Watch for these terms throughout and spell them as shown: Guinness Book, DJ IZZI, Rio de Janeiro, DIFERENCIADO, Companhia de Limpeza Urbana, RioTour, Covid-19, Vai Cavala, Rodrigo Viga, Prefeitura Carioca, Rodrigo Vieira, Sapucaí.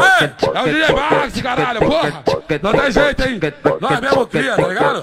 É o DJ Max, caralho, porra. Não tem jeito, hein? Nós é mesmo cria, tá ligado?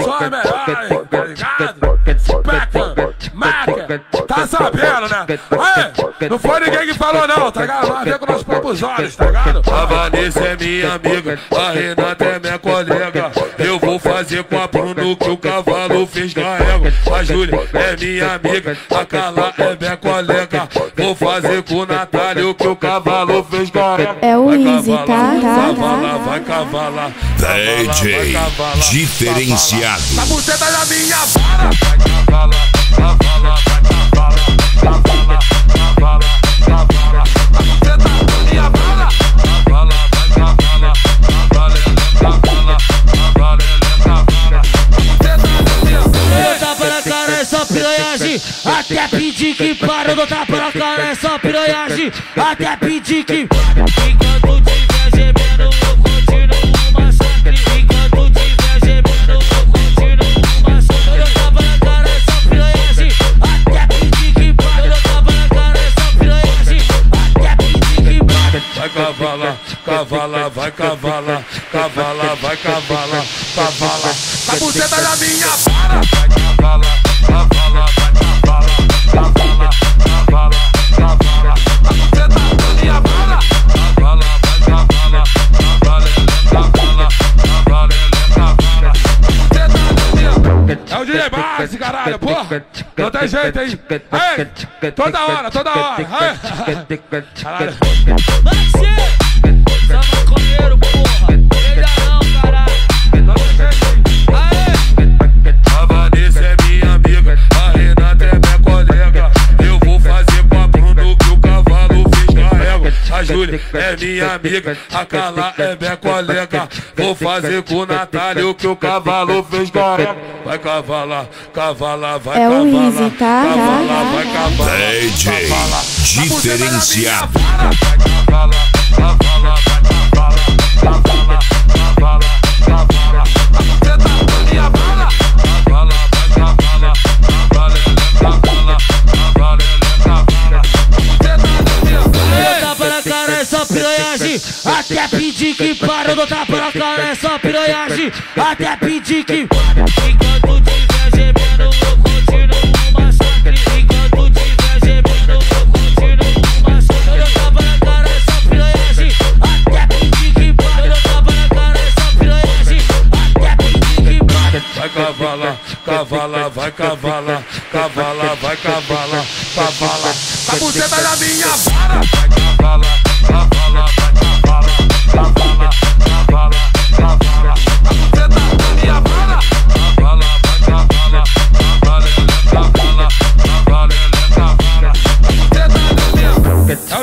Só é melhor, tá ligado? Peca, marca, tá sabendo, né? Aí, não foi ninguém que falou não, tá ligado? Vai ver com nossos próprios olhos, tá ligado? A Vanessa é minha amiga, a Renata é minha colega. Eu vou fazer com a Bruno que o cavalo fez na égua. A Júlia é minha amiga, a Carla é minha colega. Vou fazer com o Natália o que o cavalo fez na égua. É o IZZI, tá? Vai cavalar, DJ Diferenciado. A buceta da minha vara. Vai cavalar, cavalar, cavalar, cavalar, cavalar, cavalar. A buceta da minha vara. Cavalar, cavalar, cavalar, cavalar, cavalar, cavalar. A buceta da minha vara. Eu tava na cara nessa piranhagem, até pedir que para. Eu tava na cara nessa piranhagem, até pedir que enquanto tiver gemendo eu continuo o massacre. Enquanto tiver gemendo eu continuo o massacre. Eu tava na cara essa piranhagem, até pedir que para. Eu tava na cara essa piranhagem, até pedir que para. Vai cavalar, cavalar, vai cavalar, cavalar, vai cavalar, cavalar. A buceta da minha vara. Vai cavalar, cavalar, vai cavalar, cavalar, cavalar, cavalar. A buceta da minha vara. Cavala, vai cavala, cavala, cavala, cavala, cavala. É o DJ base, caralho, porra. Não tem jeito, hein? Ei, toda hora, toda hora. Caralho. Maxi, só maconheiro, porra. Ele não, caralho. Não tem jeito, hein? Aê. A Vanessa é minha amiga, a Renata é minha colega. Eu vou fazer com a Bruno que o cavalo fez na régua. A Júlia é minha amiga, a Carla é minha colega. Vou fazer com o Natália o que o cavalo fez na régua. Vai cavalar, cavalar, vai cavalar. É o IZZI, tá? Cavalar, vai cavalar. DJ Diferenciado. Vai cavalar, cavalar, vai cavalar, cavalar, cavalar, cavalar. A buceta da minha vara. Cavala, vai cavala, cavala, cavala, cavala, cavala. A buceta da minha vara. Eu tava na cara essa piranhagem, até pedir que para. Eu tava na cara essa piranhagem, até pedir que para. Enquanto tiver gemendo eu continuo o massacre. Enquanto tiver gemendo eu continuo o massacre. Eu tava na cara essa piranhagem, até pedir que para. Eu tava na cara essa piranhagem, até pedir que para. Vai cavalar, cavalar, vai cavalar, cavalar, vai cavalar, cavalar. A buceta da minha vara. Vai cavalar, cavalar, vai cavalar, cavalar, cavalar, cavalar. A buceta da minha vara. Cavala, vai cavala, cavala, cavala, cavala, cavala. A buceta da minha vara. É o